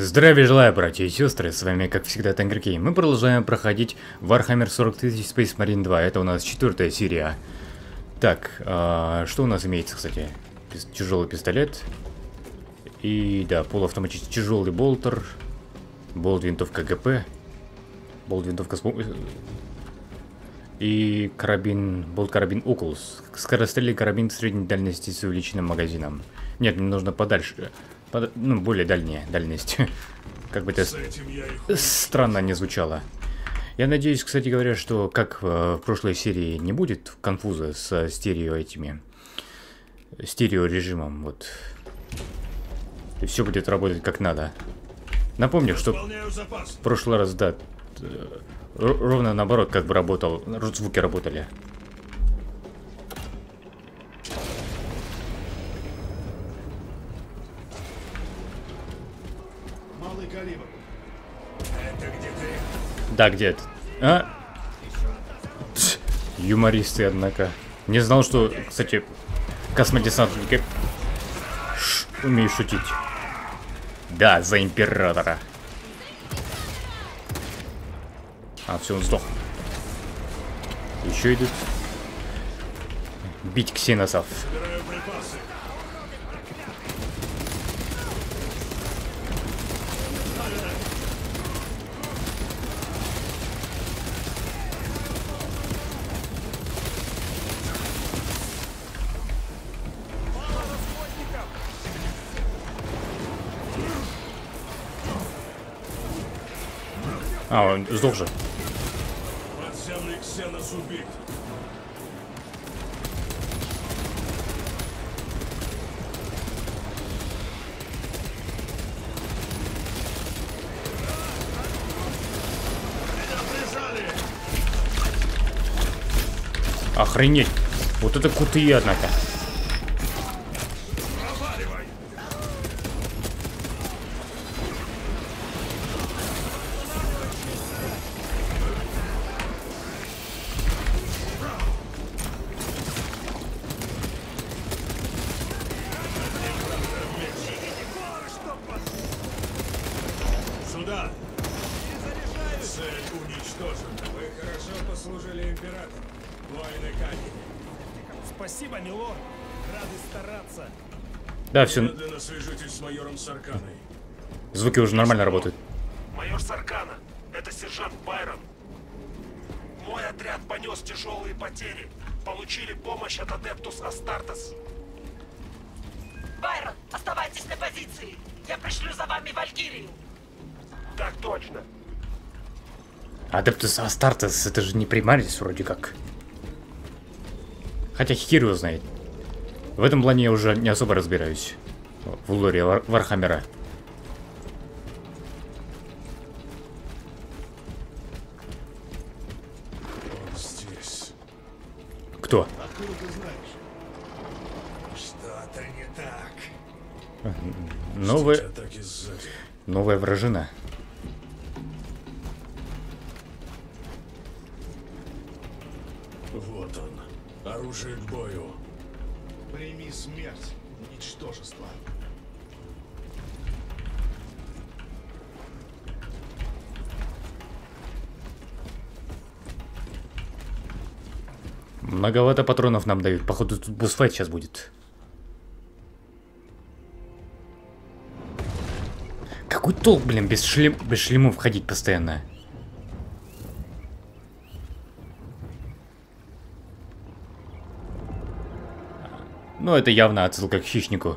Здравия желаю, братья и сестры, с вами как всегда TankerKane. Мы продолжаем проходить Warhammer 40,000 Space Marine 2, это у нас 4-я серия. Так, что у нас имеется, кстати? Тяжелый пистолет. И да, полуавтоматический тяжелый болтер. Болт-винтовка ГП. Болт-винтовка с... И карабин, болт-карабин Oculus. Скорострельный карабин средней дальности с увеличенным магазином. Нет, мне нужно подальше. Ну, более дальняя дальность. Как бы это странно не звучало. Я надеюсь, кстати говоря, что как в прошлой серии не будет конфуза с стерео режимом. Вот. И все будет работать как надо. Напомню, что в прошлый раз, да, ровно наоборот как бы работал, звуки работали. Да, где это? А? Юмористы, однако. Не знал, что, кстати, космодесантники умеют шутить. Да, за императора. А, все, он сдох. Еще идут. Бить ксеносов. А, он сдох же. Охренеть. Вот это крутые, однако. Да, все. Звуки уже нормально работают. Майор Саркана, это сержант Байрон. Мой отряд понес тяжелые потери. Получили помощь от Адептус Астартес. Байрон, оставайтесь на позиции. Я пришлю за вами Валькирию. Так точно. Адептус Астартес, это же не Примарис вроде как. Хотя хер его знает. В этом плане я уже не особо разбираюсь. В лоре Вархаммера. Он здесь. Кто? Откуда ты знаешь? Что-то не так. Новая вражина. Вот он. Оружие к бою. Прими смерть, ничтожество. Многовато патронов нам дают. Походу, тут бусфайт сейчас будет. Какой толк, блин, без шлемов ходить постоянно? Ну, это явно отсылка к хищнику.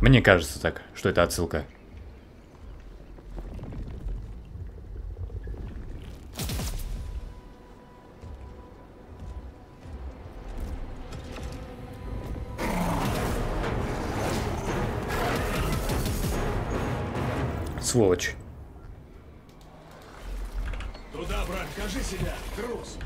Мне кажется так, что это отсылка. Сволочь. Туда, брат, кажи себя, груз.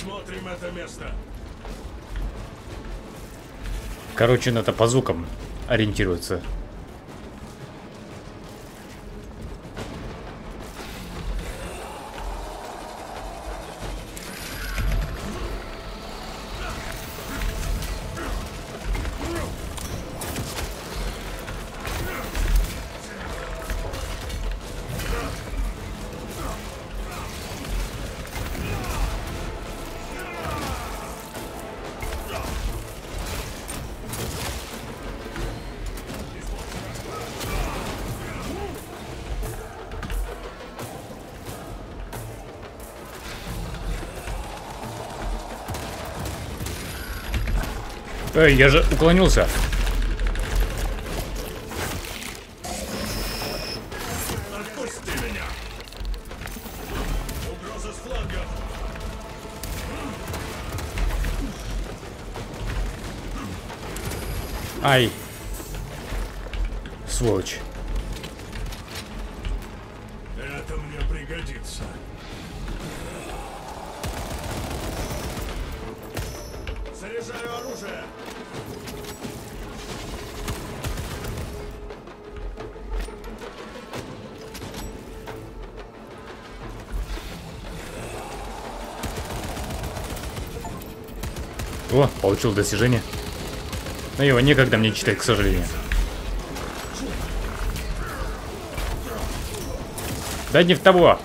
Смотрим это место. Короче, надо по звукам ориентироваться. Эй, я же уклонился. Отпусти меня. Угроза с фланга. Ай. Сволочь. Это мне пригодится. Заряжаю оружие. О, получил достижение. Но его некогда мне читать, к сожалению. Да не в того.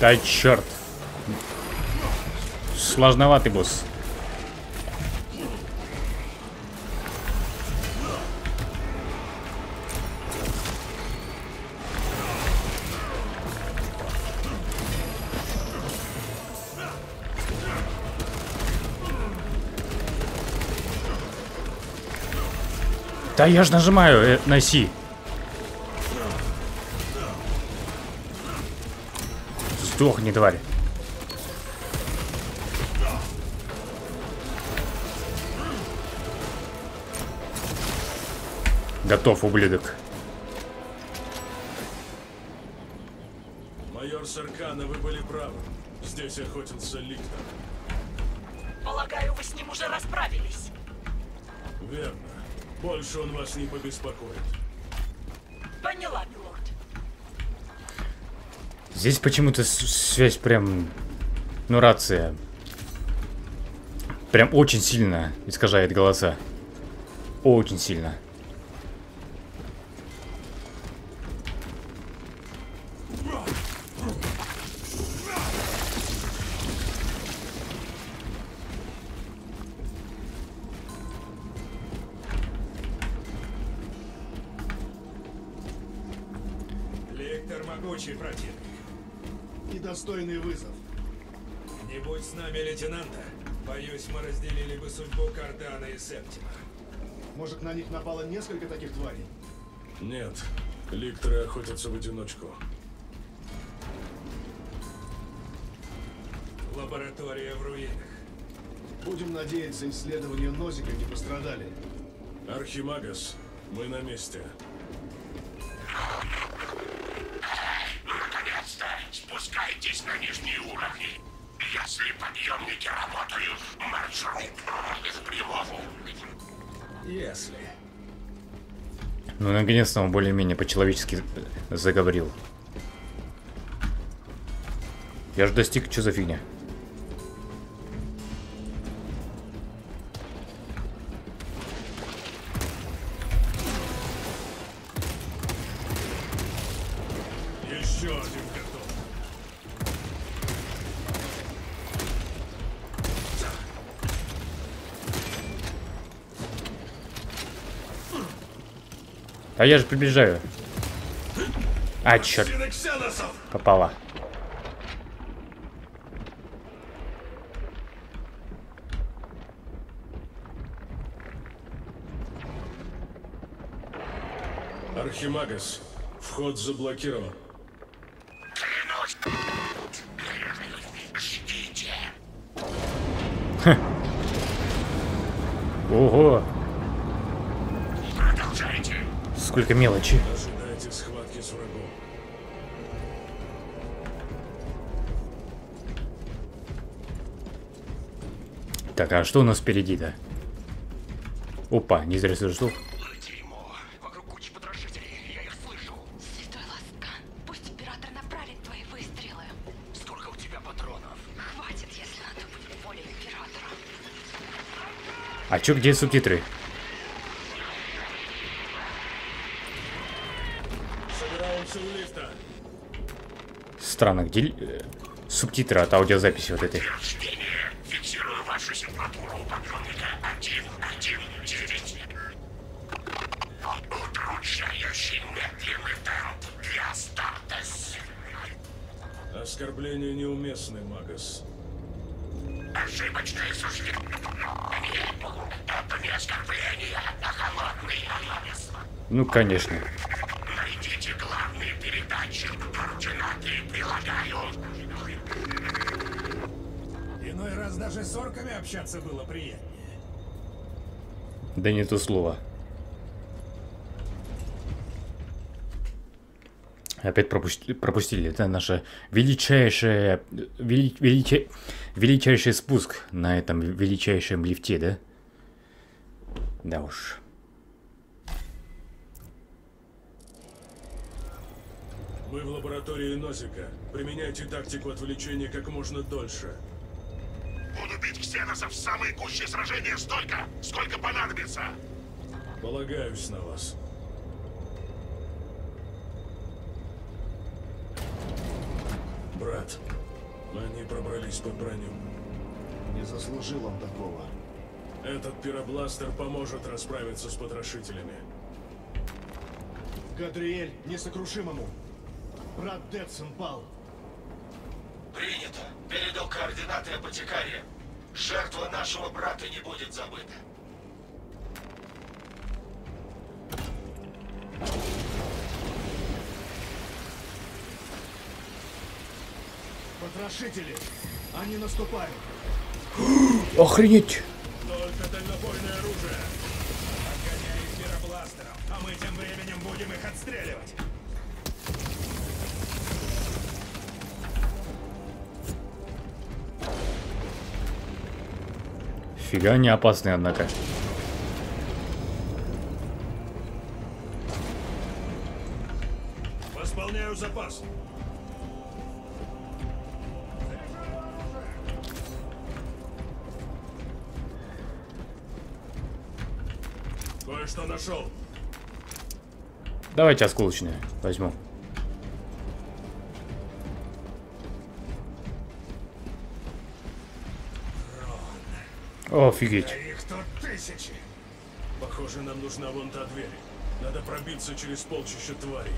Да черт. Сложноватый босс. Да я же нажимаю на Си. Сдохни, тварь. Готов, ублюдок. Майор Саркана, вы были правы. Здесь охотился Лихтер. Полагаю, вы с ним уже расправились. Верно. Больше он вас не побеспокоит. Поняла, милорд. Здесь почему-то связь прям... Ну, рация. Прям очень сильно искажает голоса. Очень сильно. Может, на них напало несколько таких тварей? Нет, ликторы охотятся в одиночку. Лаборатория в руинах. Будем надеяться, исследования Нозика не пострадали. Архимагос, мы на месте. Наконец-то! Спускайтесь на нижние уровни! Если подъемники работают, маршрут в прилову. Если. Ну, наконец-то он более-менее по-человечески заговорил. Я же достиг, что за фигня? А я же приближаю. А, черт. Попала. Архимагос, вход заблокирован. Ждите. Ого. Сколько мелочи. Ожидайте схватки с врагом. Так, а что у нас впереди-то? Опа, не зря слышал. А чё, где субтитры? Странно, где субтитры от аудиозаписи вот этой? Оскорбление неуместное, Магас. Ошибочное суждение. Это не оскорбление, а холодный анализ. Ну, конечно. Найдите главные передачи. Координаты прилагаю. Иной раз даже с орками общаться было приятнее. Да не то слово. Опять пропустили. Это наша величайший спуск на этом величайшем лифте, да? Да уж. Мы в лаборатории Нозика. Применяйте тактику отвлечения как можно дольше. Буду бить ксеносов в самые гущие сражения столько, сколько понадобится. Полагаюсь на вас. Брат, они пробрались под броню. Не заслужил он такого. Этот пиробластер поможет расправиться с потрошителями. Гадриэль, несокрушимому. Брат Дэдсон пал. Принято. Передал координаты Апотекария. Жертва нашего брата не будет забыта. Потрошители! Они наступают! Охренеть! Только дальнобойное оружие! Отгоняй их пиробластером, а мы тем временем будем их отстреливать! Фига не опасные, однако. Восполняю запас! Что нашел? Давайте осколочные возьму. Рон. Офигеть. Да их тут тысячи. Похоже, нам нужна вон та дверь. Надо пробиться через полчища тварей.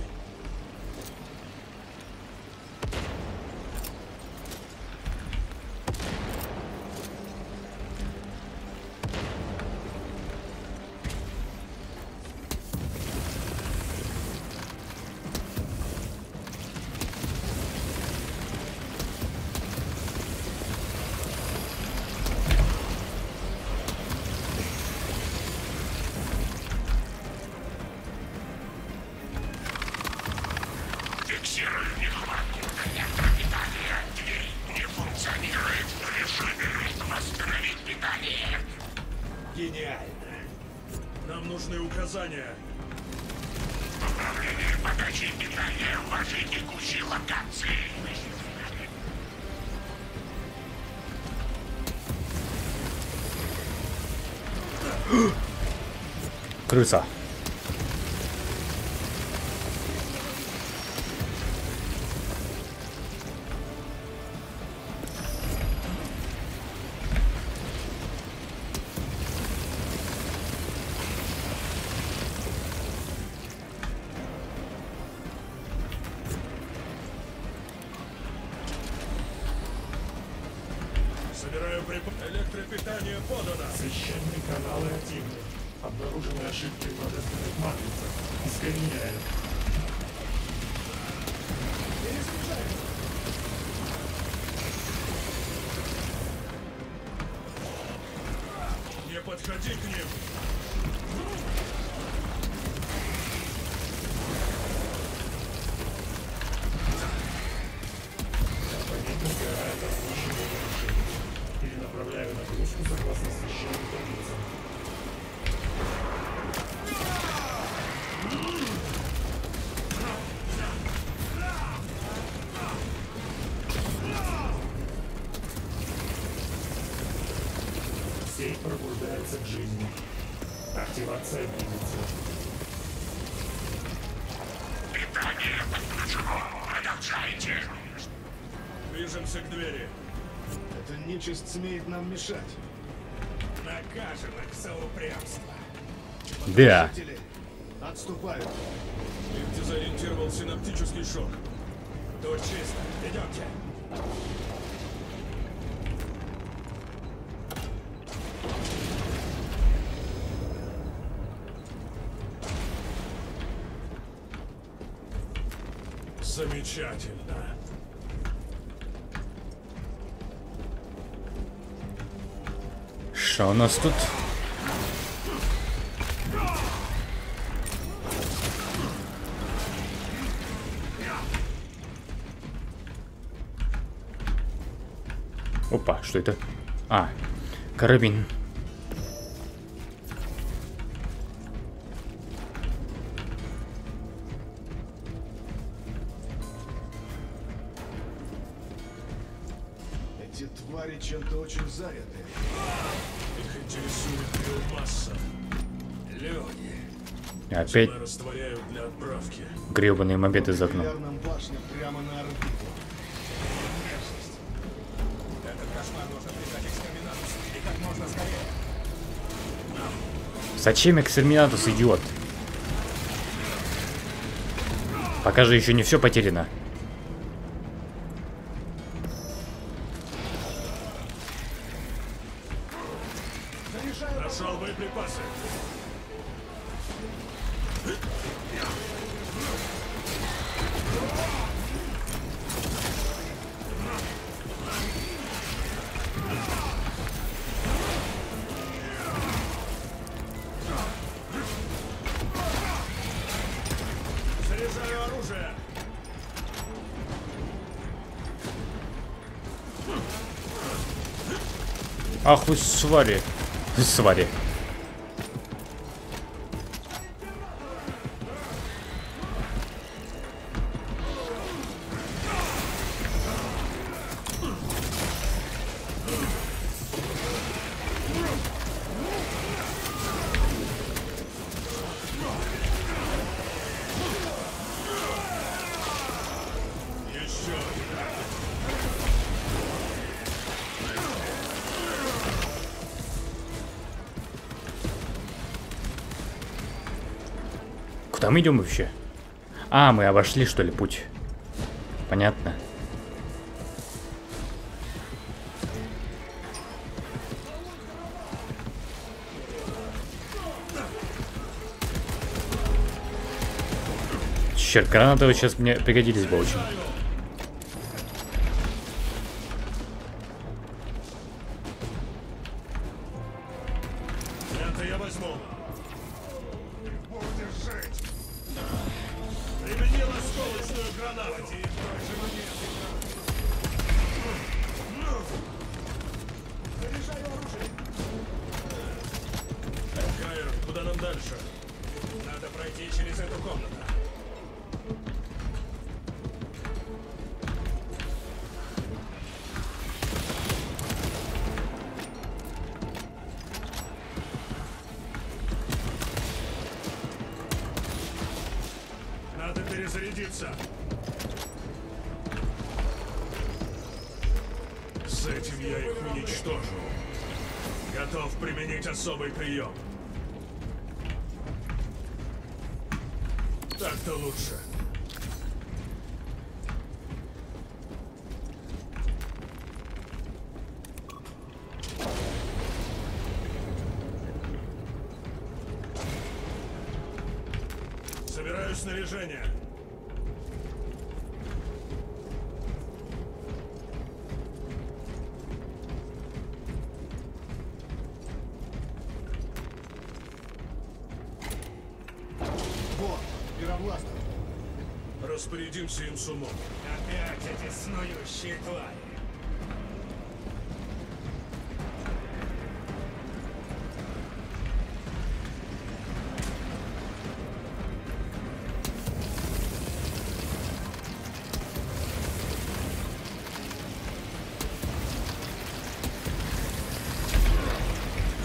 Крыса. Собираю прибор. Электропитание подано. Священные каналы активны. Обнаружены ошибки в божественных матрицах. Искореняем. Не подходи к ним. отправляю на крышу согласно священной таблице. Сеть пробуждается к жизни. Активация двигается. Питание подключено. Продолжайте. Движемся к двери. Эта нечисть смеет нам мешать. Накажено за упрямство. Да. Отступают. Их дезориентировал синаптический шок. Тут чисто. Идемте. Замечательно. Что у нас тут? Опа, что это? А, карабин. Эти твари чем-то очень заняты. Их интересует биомасса. Люди. Опять гребаные мобеты из окна. Зачем экстерминатус, идиот? Пока же еще не все потеряно. Нашел боеприпасы. Ах вы свари. Свари. Мы идем вообще? А, мы обошли, что ли, путь? Понятно. Черт, гранаты вот сейчас мне пригодились бы очень. С этим я их уничтожу. Готов применить особый прием. Так-то лучше. Собираю снаряжение. Распорядимся им с умом. Опять эти снующие твари.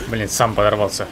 Блин, сам подорвался.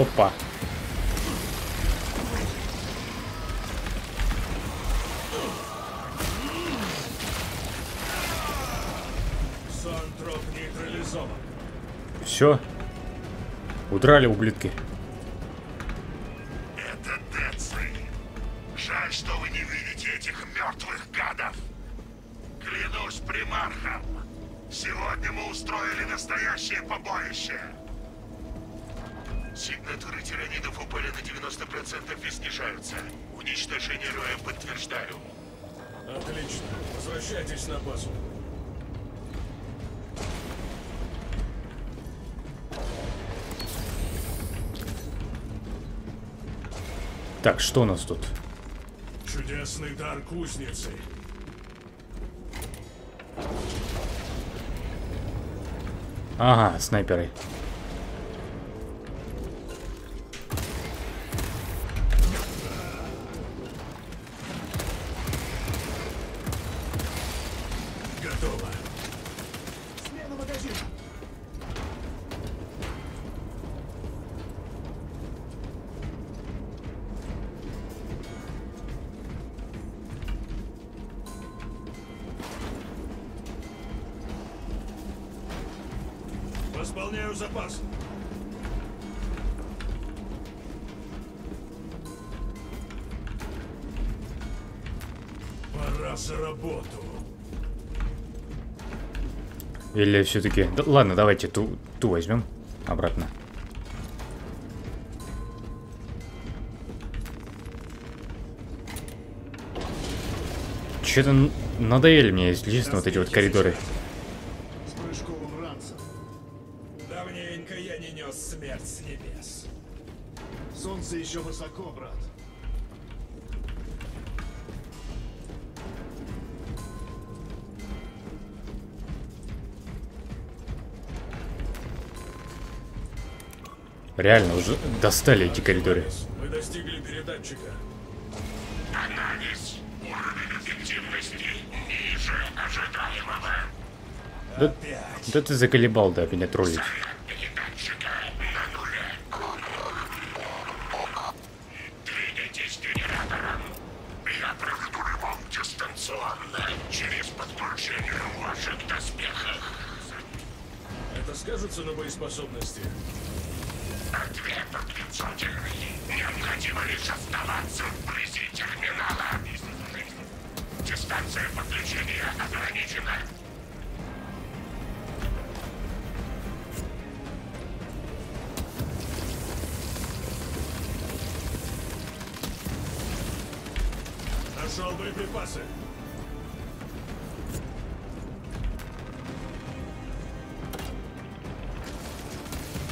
Опа. Все. Удрали, ублюдки. Это Дэдсы. Жаль, что вы не видите этих мертвых гадов. Клянусь примархом. Сегодня мы устроили настоящее побоище. Сигнатуры тиранидов упали на 90% и снижаются. Уничтожение Роя подтверждаю. Отлично. Возвращайтесь на базу. Так, что у нас тут? Чудесный дар кузницы. Ага, снайперы. Восполняю запас. Пора за работу. Или все-таки... Да, ладно, давайте ту возьмем обратно. Че-то надоели мне, если честно, вот эти вот коридоры. Еще высоко, брат. Реально, уже достали эти коридоры. Мы достигли передатчика. Анализ. Уровень эффективности ниже ожидаемого. Да ты заколебал, да, меня троллить.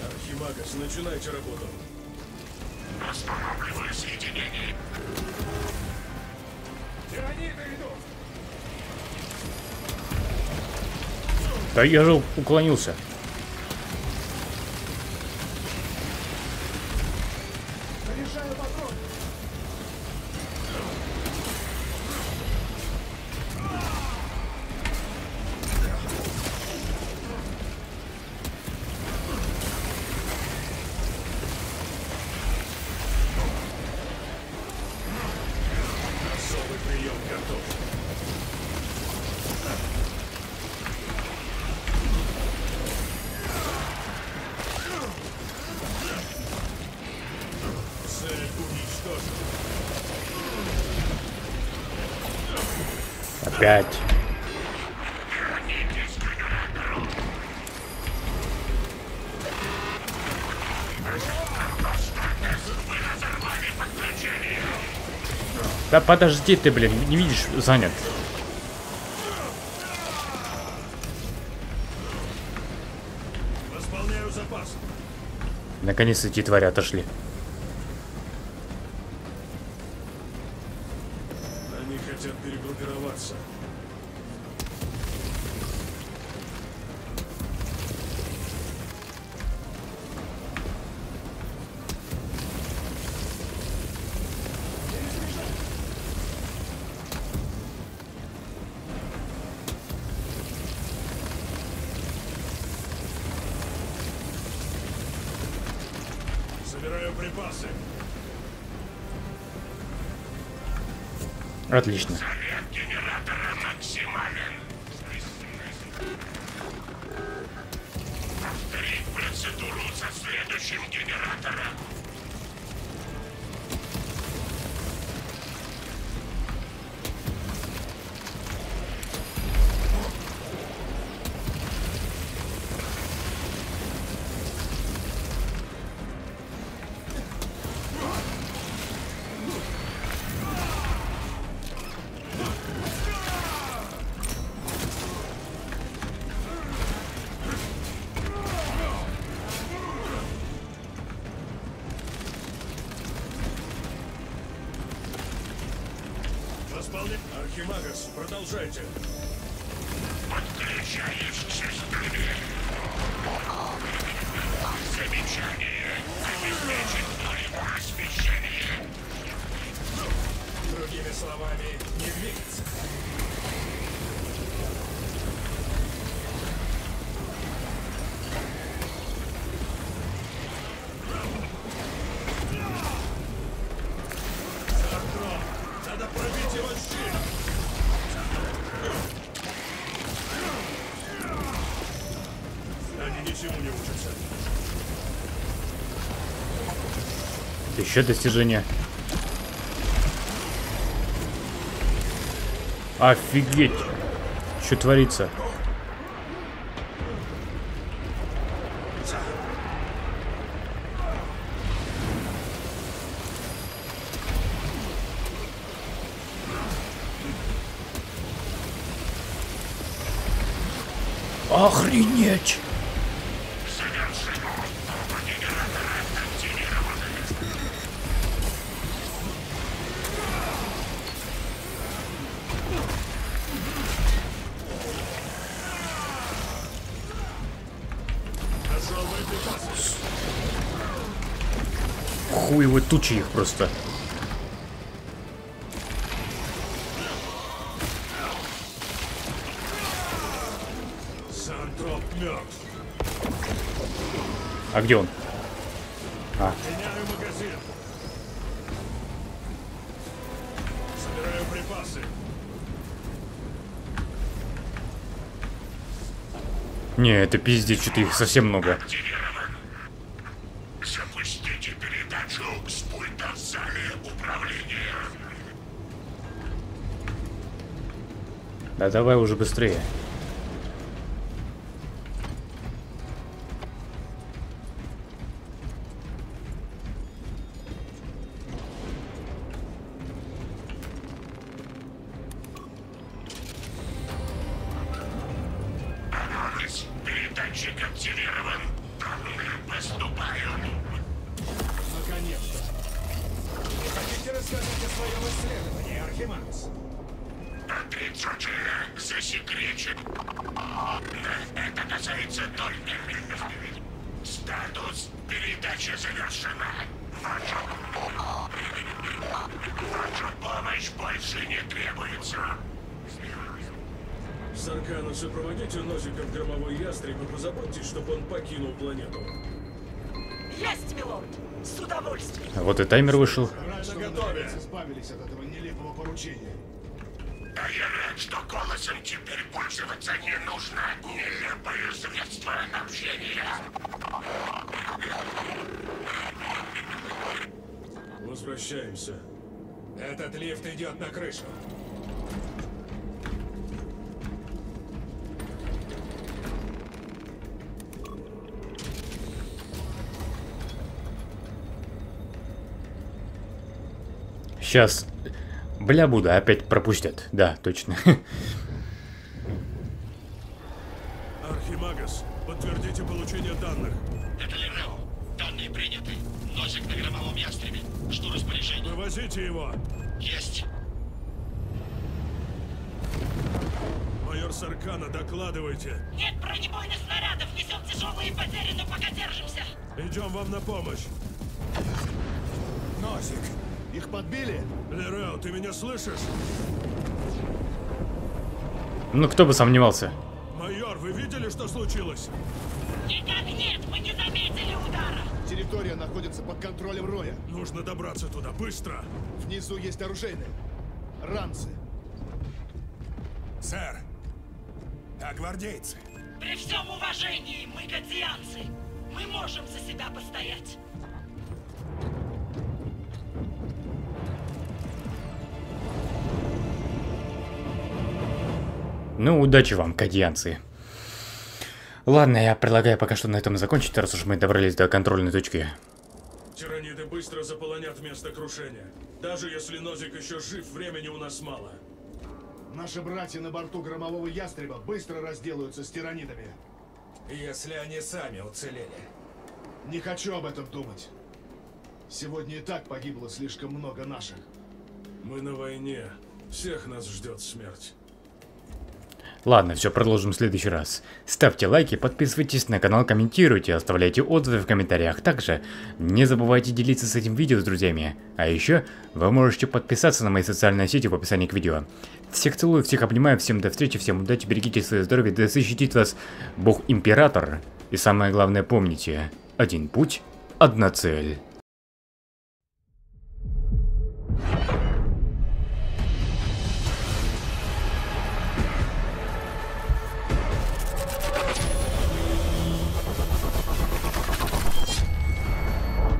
Архимагос, начинайте работу. Восстанавливаю соединение. Тираниды идут. Да я же уклонился. Опять. Да подожди ты, блин, не видишь, занят. Наконец эти твари отошли. Отлично. Заряд генератора максимален. Повторить процедуру со следующим генератором. Архимагос, продолжайте. Подключаюсь к системе. Замечание. Обеспечить нулевое освещение. Другими словами, не двигаться. Еще достижение. Офигеть, что творится. Охренеть. Хуевы тучи их просто. А где он? А. Меняю магазин. Собираю припасы. Не, это пиздец, что-то их совсем много. Да давай уже быстрее. Анализ. Передатчик активирован. Данные поступают. Наконец-то. Вы хотите рассказать о своем исследовании, Архимагос? Отрицательно засекречен. Остается только выполнить. Статус передачи завершена. Ваша помощь больше не требуется. Саркана, сопроводите Нозика в Громовой Ястреб и позаботьтесь, чтобы он покинул планету. Есть, милорд! С удовольствием! А вот и таймер вышел. Избавились от этого нелепого поручения. Да я рад, что голосом теперь пользоваться не нужно. Нелепое средство общения. Возвращаемся. Этот лифт идет на крышу. Сейчас блябуда опять пропустят. Да, точно. Архимагос, подтвердите получение данных. Это Лерел. Данные приняты. Носик на Громовом Ястребе. Жду распоряжения. Вывозите его. Есть. Майор Саркана, докладывайте. Нет бронебойных снарядов. Несем тяжелые потери, но пока держимся. Идем вам на помощь. Носик. Их подбили? Лерел, ты меня слышишь? Ну, кто бы сомневался. Майор, вы видели, что случилось? Никак нет, мы не заметили удара. Территория находится под контролем Роя. Нужно добраться туда, быстро. Внизу есть оружейные. Ранцы. Сэр, а гвардейцы? При всем уважении, мы гадзианцы. Мы можем за себя постоять. Ну, удачи вам, кадьянцы. Ладно, я предлагаю пока что на этом закончить, раз уж мы добрались до контрольной точки. Тираниды быстро заполонят место крушения. Даже если Нозик еще жив, времени у нас мало. Наши братья на борту Громового Ястреба быстро разделаются с тиранидами. Если они сами уцелели. Не хочу об этом думать. Сегодня и так погибло слишком много наших. Мы на войне. Всех нас ждет смерть. Ладно, все, продолжим в следующий раз. Ставьте лайки, подписывайтесь на канал, комментируйте, оставляйте отзывы в комментариях. Также не забывайте делиться с этим видео с друзьями. А еще вы можете подписаться на мои социальные сети в описании к видео. Всех целую, всех обнимаю, всем до встречи, всем удачи, берегите свое здоровье, да защитит вас Бог Император. И самое главное, помните, один путь, одна цель.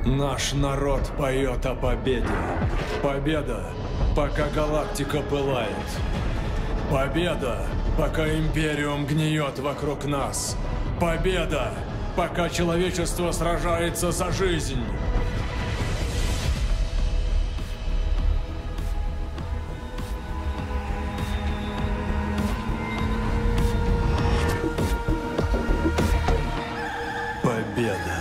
Наш народ поет о победе. Победа, пока галактика пылает. Победа, пока Империум гниет вокруг нас. Победа, пока человечество сражается за жизнь. Победа.